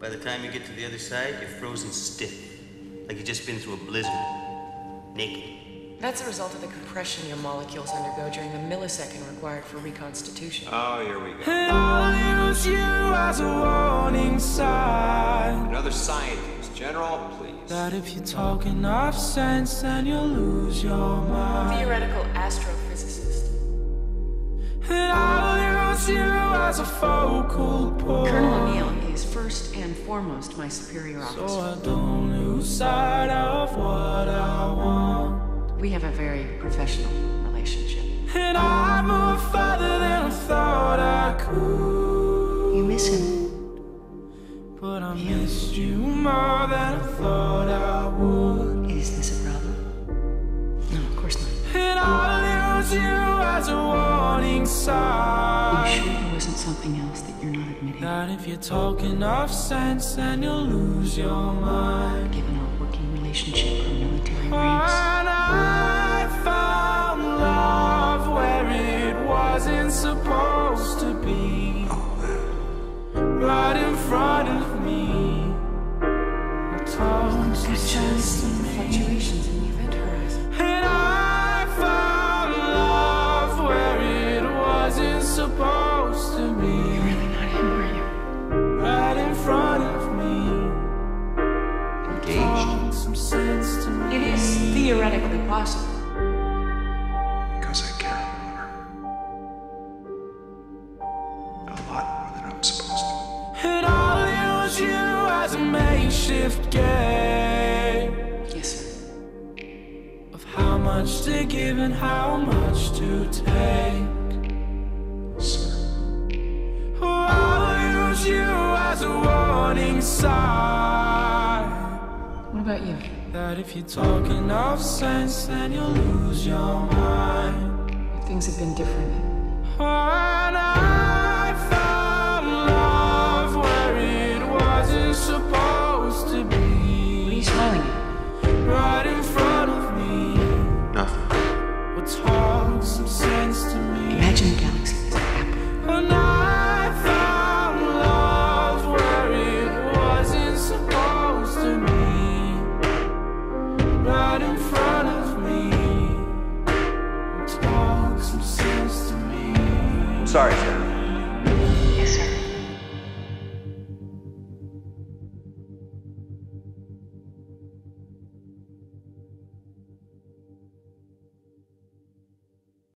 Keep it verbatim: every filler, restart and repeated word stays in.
By the time you get to the other side, you're frozen stiff, like you've just been through a blizzard, naked. That's the result of the compression your molecules undergo during the millisecond required for reconstitution. Oh, here we go. And I'll use you as a warning sign. Another scientist, General, please. That if you're talking off sense, then you'll lose your mind. Theoretical astrophysicist. And I'll use you as a focal point. Colonel O'Neill is first and foremost my superior officer. So I don't lose sight of what I want. We have a very professional relationship. And I move farther than I thought I could. You miss him. But I him. missed you more than I thought I would. Is this a problem? No, of course not. And I'll use you as a warning sign. You sure there wasn't something else that you're not admitting? That if you're talking off sense, then you'll lose your mind. Given our working relationship or military ranks. I found love where it wasn't supposed to be. Oh, right in front of me. Tones and sense to me. Fluctuations in the event horizon. And I found love where it wasn't supposed to be. You're really not him, are you? Right in front of me. Engaged. Some sense to me. It is theoretically possible. Because I care about her. A lot more than I'm supposed to. And I'll use you as a makeshift game. Yes, sir. Of how much to give and how much to take. Sir. Oh, I'll use you as a warning sign. What about you? That if you're talking off sense, then you'll lose your mind. Things have been different. And I found love where it wasn't supposed to be. What are you smiling at? Right in front of me. Nothing. What talk some sense to me. Imagine the galaxy as an apple. And I found love where it wasn't supposed to be. Right in front of me. Talk some sense to me. Sorry, sir.